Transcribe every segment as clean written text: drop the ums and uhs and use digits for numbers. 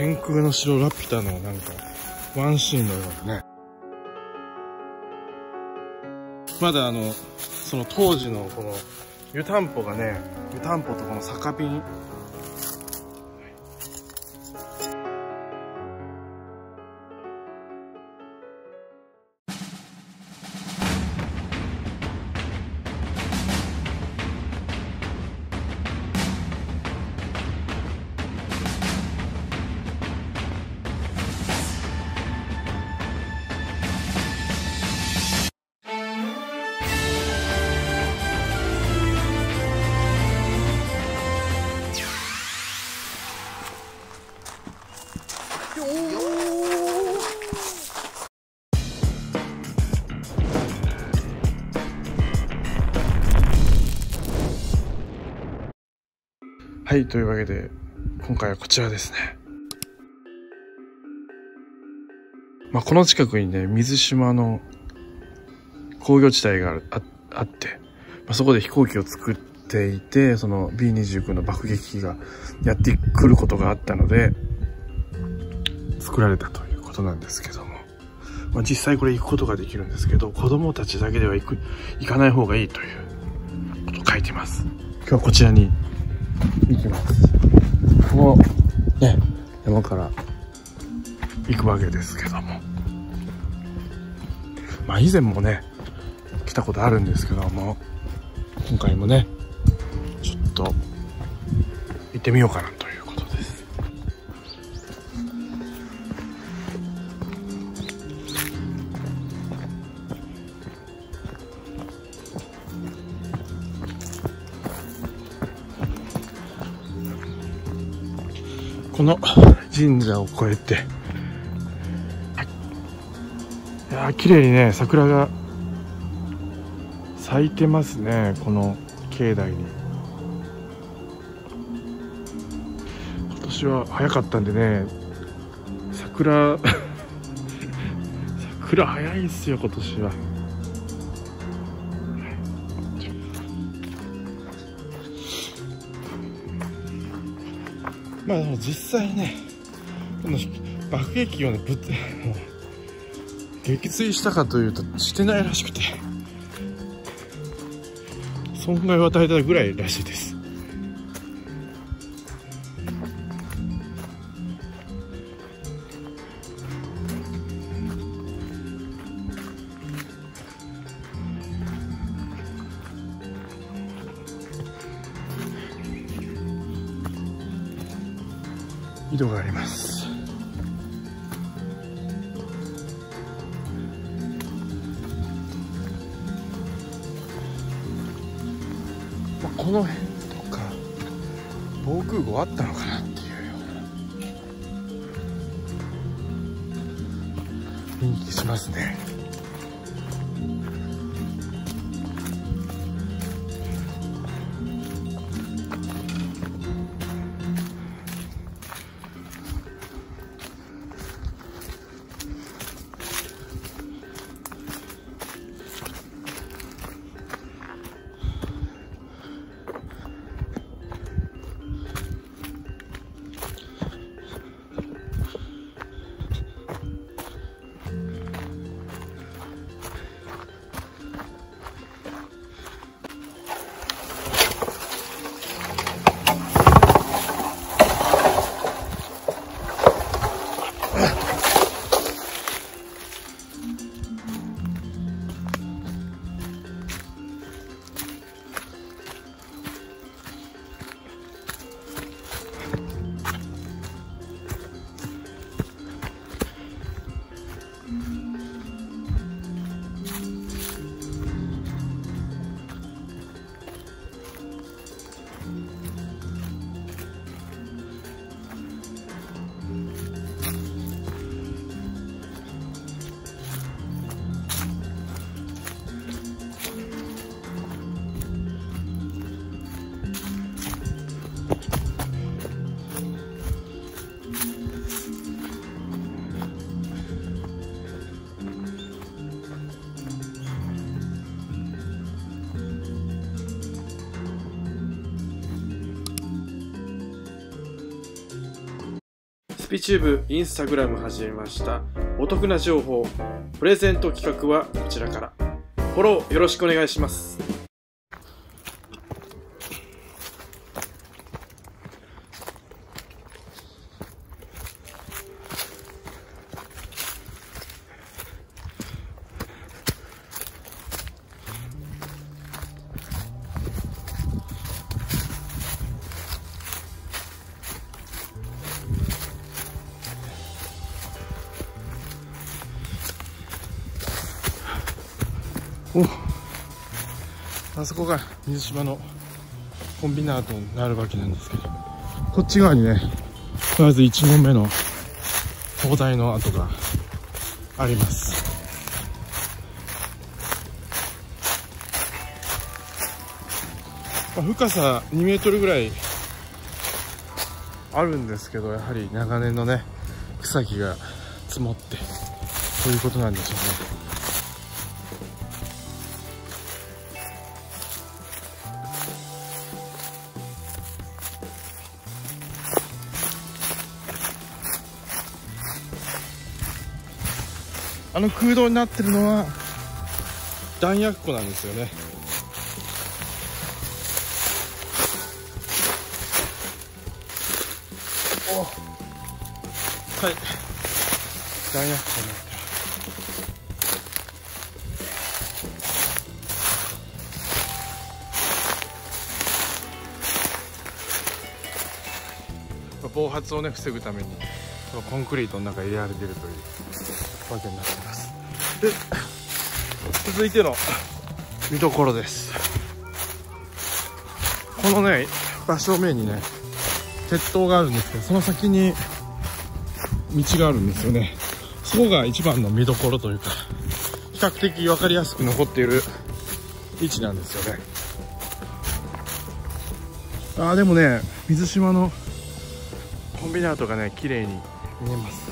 天空の城ラピュタのなんかワンシーンのようなね。まだその当時のこの湯たんぽがね、湯たんぽとこの酒瓶、はい、というわけで今回はこちらですね。まあ、この近くにね水島の工業地帯があって、まあ、そこで飛行機を作っていて、その B29 の爆撃機がやってくることがあったので作られたということなんですけども、まあ、実際これ行くことができるんですけど、子供たちだけでは行かない方がいいということを書いてます。今日はこちらに行きます。このね山から行くわけですけども、まあ以前もね来たことあるんですけども、今回もねちょっと行ってみようかなということです。この神社を越えて、いやー綺麗にね桜が咲いてますね。この境内に今年は早かったんでね、桜早いっすよ今年は。まあでも実際ね、この爆撃機をね撃墜したかというとしてないらしくて、損害を与えたぐらいらしいです。井戸があります。この辺とか防空壕あったのかなっていうような雰囲気しますね。PTube、Instagram 始めました。お得な情報、プレゼント企画はこちらから。フォローよろしくお願いします。お、あそこが水島のコンビナートになるわけなんですけど、こっち側にね、とりあえず1問目の灯台の跡があります。深さ2メートルぐらいあるんですけど、やはり長年のね、草木が積もってということなんでしょうね。あの空洞になってるのは弾薬庫なんですよね。お、はい、弾薬庫になってる。暴発をね、防ぐためにコンクリートの中に入れられているというわけになっています。で、続いての見どころです。このね、真正面にね、鉄塔があるんですけど、その先に道があるんですよね。そこが一番の見どころというか、比較的分かりやすく残っている位置なんですよね。ああ、でもね、水島のコンビナートがね、綺麗に見えます。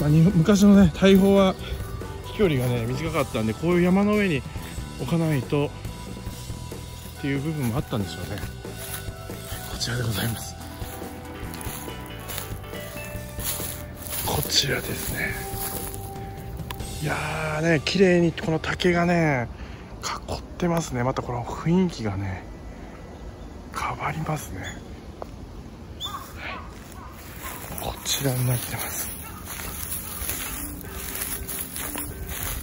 まあ、昔のね、大砲は飛距離がね、短かったんで、こういう山の上に置かないとっていう部分もあったんでしょうね。こちらでございます。こちらですね。いやーね、綺麗にこの竹がね、囲ってますね。またこの雰囲気がね、変わりますね。はい、こちらになってます。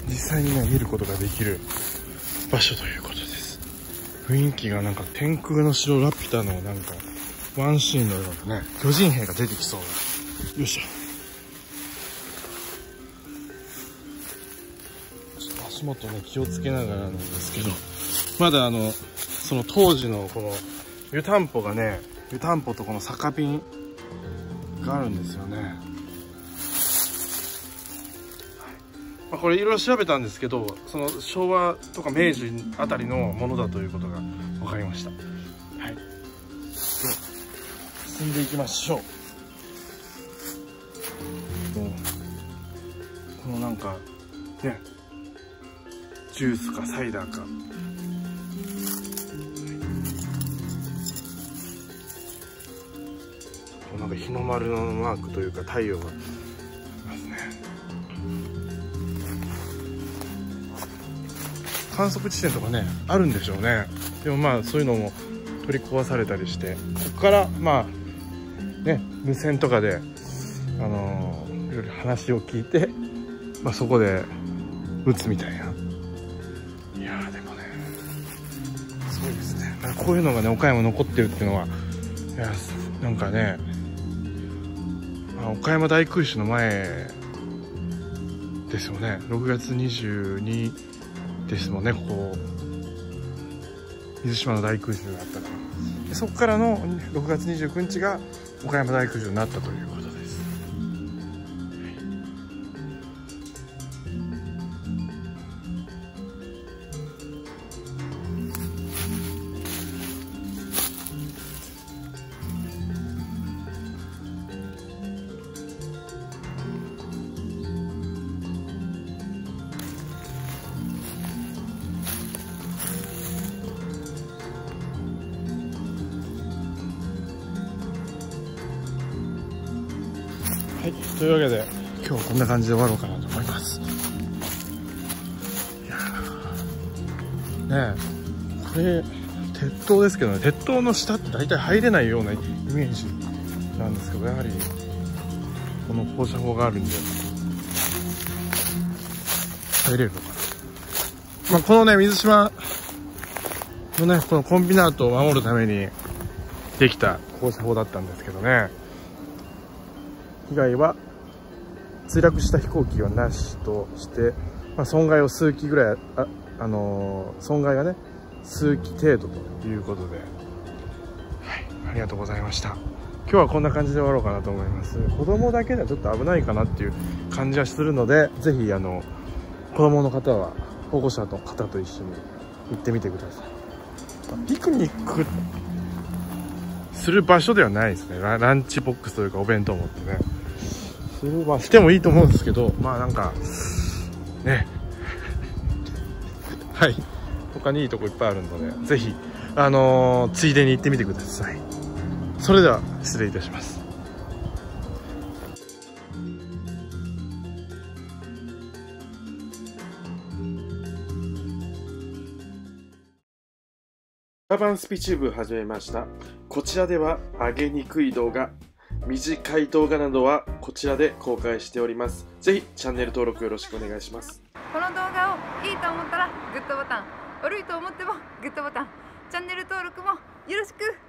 実際にね、見ることができる場所ということです。雰囲気がなんか天空の城ラピュタのなんかワンシーンのようなね、巨人兵が出てきそうな。よいしょ、ちょっと足元ね、気をつけながらなんですけど、まだその当時のこの湯たんぽがね、湯たんぽとこの酒瓶があるんですよね。これいろいろ調べたんですけど、その昭和とか明治あたりのものだということが分かりました。はい、で進んでいきましょう。このなんかね、ジュースかサイダーか。なんか日の丸のマークというか、太陽がありますね。観測地点とかね、あるんでしょうね。でもまあ、そういうのも取り壊されたりして、ここからまあね、無線とかでいろいろ話を聞いて、まあ、そこで撃つみたいな。いやー、でもね、すごいですね。なんかこういうのがね、岡山残ってるっていうのは、いや、なんかね、まあ、岡山大空襲の前ですよね。6月22ですもんね、ここ水島の大空襲があったから。そこからの6月29日が岡山大空襲になったということです。はい、というわけで今日はこんな感じで終わろうかなと思います。いやねえ、これ鉄塔ですけどね、鉄塔の下って大体入れないようなイメージなんですけど、やはりこの放射砲があるんで入れるのかな。まあ、このね水島のねこのコンビナートを守るためにできた放射砲だったんですけどね、被害は墜落した飛行機はなしとして、まあ、損害を数機ぐらい、損害がね数機程度ということで、はい、ありがとうございました。今日はこんな感じで終わろうかなと思います。子供だけではちょっと危ないかなっていう感じはするので、ぜひ子供の方は保護者の方と一緒に行ってみてください。ピクニックする場所ではないですね。ランチボックスというかお弁当を持ってねする、まあ、してもいいと思うんですけど、まあなんかねはい、他にいいとこいっぱいあるので、ぜひついでに行ってみてください。それでは失礼いたします。カバンスピチューブ始めました。こちらでは上げにくい動画、短い動画などはこちらで公開しております。ぜひチャンネル登録よろしくお願いします。この動画をいいと思ったらグッドボタン、悪いと思ってもグッドボタン、チャンネル登録もよろしく。